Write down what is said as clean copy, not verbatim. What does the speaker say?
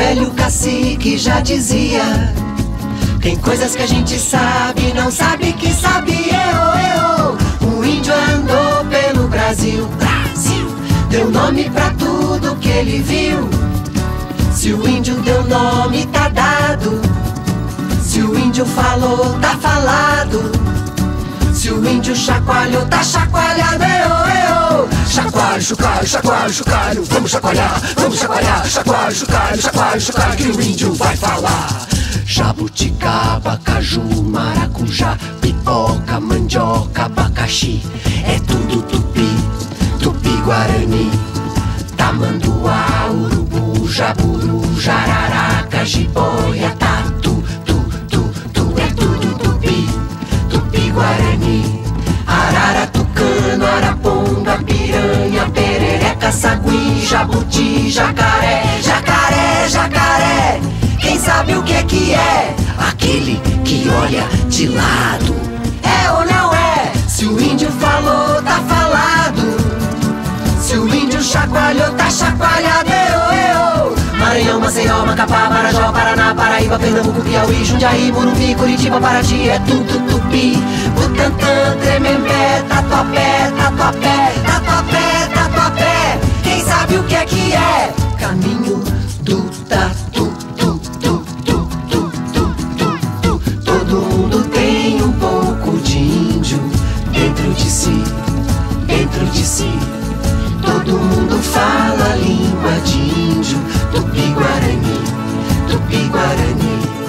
velho cacique já dizia: tem coisas que a gente sabe, não sabe que sabe. O índio andou pelo Brasil, Brasil, deu nome pra tudo que ele viu. Se o índio deu nome, tá dado. Se o índio falou, tá falado. Se o índio chacoalhou, tá chacoalhado. Chacoalho, chocalho, chacoalho, chocalho. Vamos chacoalhar, chacoalho, chocalho, chacoalho, chocalho. Que o índio vai falar. Jabuticaba, caju, maracujá, pipoca, mandioca, abacaxi. É tudo tupi, tupi guarani. Tamanduá, urubu, jaburu, jararaca, jiboia, tatu, tu. É tudo tupi, tupi guarani. Arara, tucano, araponga, piranha, perereca, sagui, jabuti, jacaré. Jacaré, jacaré. Quem sabe o que é? Aquele que olha de lado. É ou não é? Se o índio falou, tá falado. Se o índio chacoalhou, tá chacoalhado. Maranhão, Maceió, Macapá, Marajó, Paraná, Paraíba, Pernambuco, Piauí, Jundiaí, Morumbi, Curitiba, Paraty. É tudo tupi. Butantã, Tremembé, Tatuapé, Tatuapé, Tatuapé, Tatuapé. Quem sabe o que é? Caminho do tatu. Dentro de si, todo mundo fala a língua de índio, Tupi Guarani, Tupi Guarani.